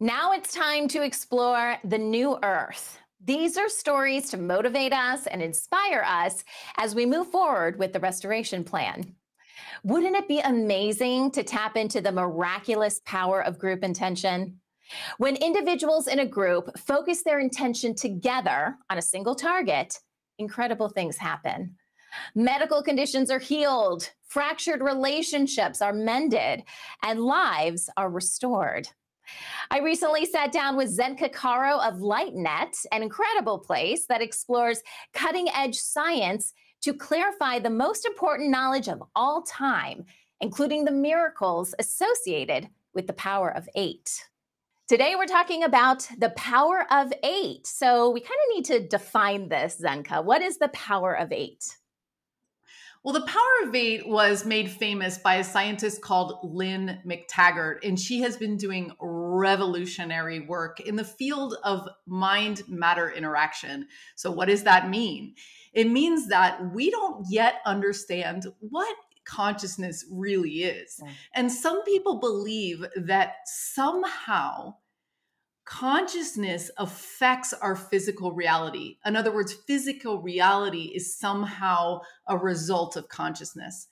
Now it's time to explore the new Earth. These are stories to motivate us and inspire us as we move forward with the restoration plan. Wouldn't it be amazing to tap into the miraculous power of group intention? When individuals in a group focus their intention together on a single target, incredible things happen. Medical conditions are healed, fractured relationships are mended, and lives are restored. I recently sat down with Zenka Karo of LightNet, an incredible place that explores cutting-edge science to clarify the most important knowledge of all time, including the miracles associated with the power of 8. Today, we're talking about the power of 8. So we kind of need to define this, Zenka. What is the power of 8? Well, the power of 8 was made famous by a scientist called Lynne McTaggart, and she has been doing revolutionary work in the field of mind-matter interaction. So what does that mean? It means that we don't yet understand what consciousness really is. And some people believe that somehow consciousness affects our physical reality. In other words, physical reality is somehow a result of consciousness.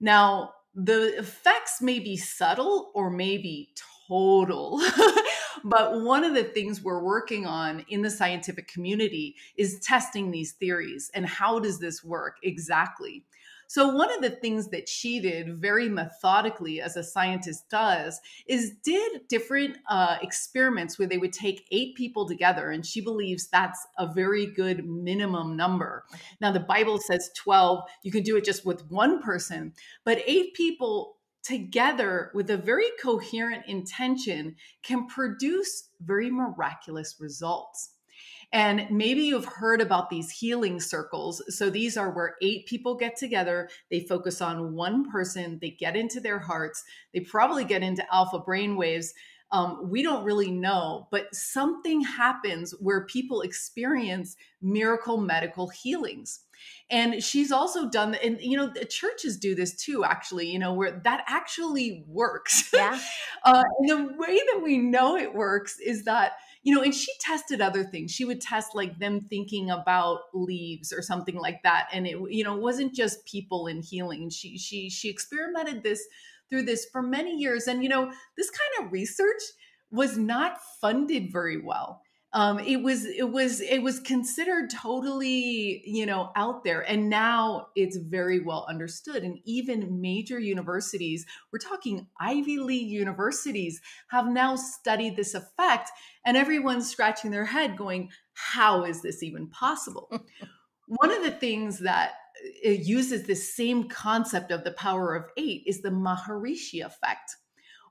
Now, the effects may be subtle or may be total, but one of the things we're working on in the scientific community is testing these theories and how does this work exactly? So one of the things that she did very methodically, as a scientist does, is did different experiments where they would take 8 people together, and she believes that's a very good minimum number. Now, the Bible says 12. You can do it just with one person, but 8 people together with a very coherent intention can produce very miraculous results. And maybe you've heard about these healing circles. So these are where 8 people get together. They focus on one person. They get into their hearts. They probably get into alpha brainwaves. We don't really know, but something happens where people experience miracle medical healings. And she's also done, and you know, the churches do this too, actually, you know, where that actually works. Yeah. And the way that we know it works is that, you know, and she tested other things. She would test like them thinking about leaves or something like that. And it, you know, wasn't just people in healing. She experimented this through this for many years. And, you know, this kind of research was not funded very well. It was considered totally, you know, out there, and now it's very well understood. And even major universities, we're talking Ivy League universities, have now studied this effect, and everyone's scratching their head going, how is this even possible? One of the things that it uses this same concept of the power of 8 is the Maharishi effect,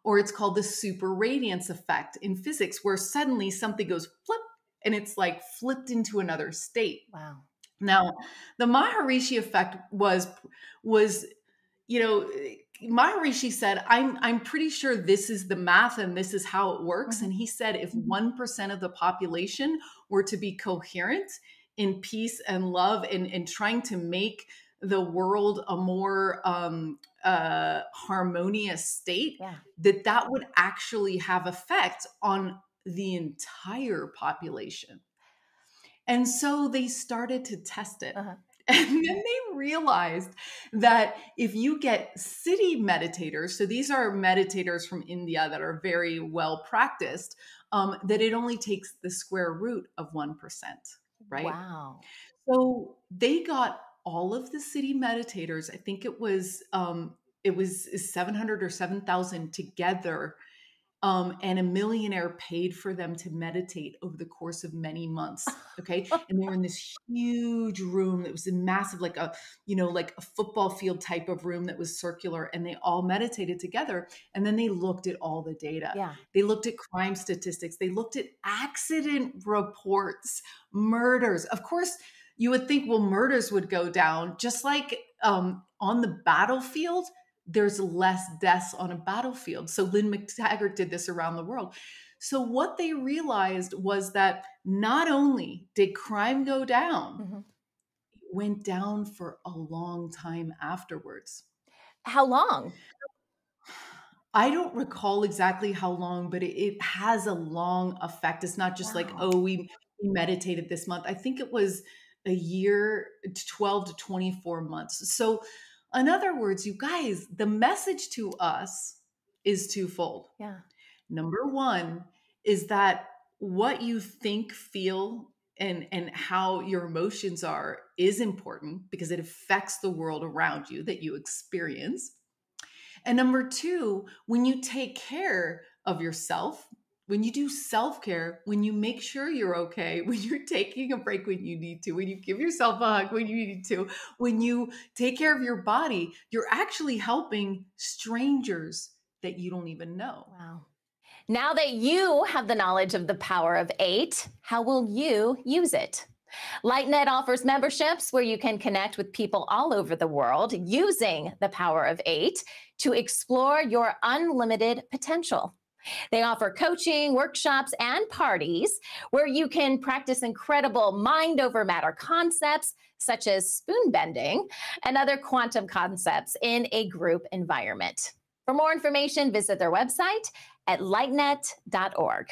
or it's called the super radiance effect in physics, where suddenly something goes flip and it's like flipped into another state. Wow. Now, the Maharishi effect was, you know, Maharishi said, I'm pretty sure this is the math and this is how it works. Mm-hmm. And he said, if 1% of the population were to be coherent in peace and love and trying to make the world a more harmonious state, yeah, that would actually have effect on the entire population. And so they started to test it. Uh-huh. And then they realized that if you get city meditators, so these are meditators from India that are very well practiced, that it only takes the square root of 1%, right? Wow. So they got all of the city meditators, I think it was 700 or 7,000 together, and a millionaire paid for them to meditate over the course of many months. Okay. And they were in this huge room that was a massive, like a, you know, like a football field type of room that was circular, and they all meditated together. And then they looked at all the data. Yeah. They looked at crime statistics. They looked at accident reports, murders. Of course, you would think, well, murders would go down, just like on the battlefield, there's less deaths on a battlefield. So Lynne McTaggart did this around the world. So what they realized was that not only did crime go down, mm-hmm, it went down for a long time afterwards. How long? I don't recall exactly how long, but it has a long effect. It's not just like, oh, we meditated this month. I think it was a year, 12 to 24 months. So in other words, you guys, the message to us is twofold. Yeah. Number one is that what you think, feel, and how your emotions are is important because it affects the world around you that you experience. And number two, when you take care of yourself, when you do self-care, when you make sure you're okay, when you're taking a break when you need to, when you give yourself a hug when you need to, when you take care of your body, you're actually helping strangers that you don't even know. Wow. Now that you have the knowledge of the power of 8, how will you use it? LightNet offers memberships where you can connect with people all over the world using the power of 8 to explore your unlimited potential. They offer coaching, workshops, and parties where you can practice incredible mind over matter concepts such as spoon bending and other quantum concepts in a group environment. For more information, visit their website at lightnet.org.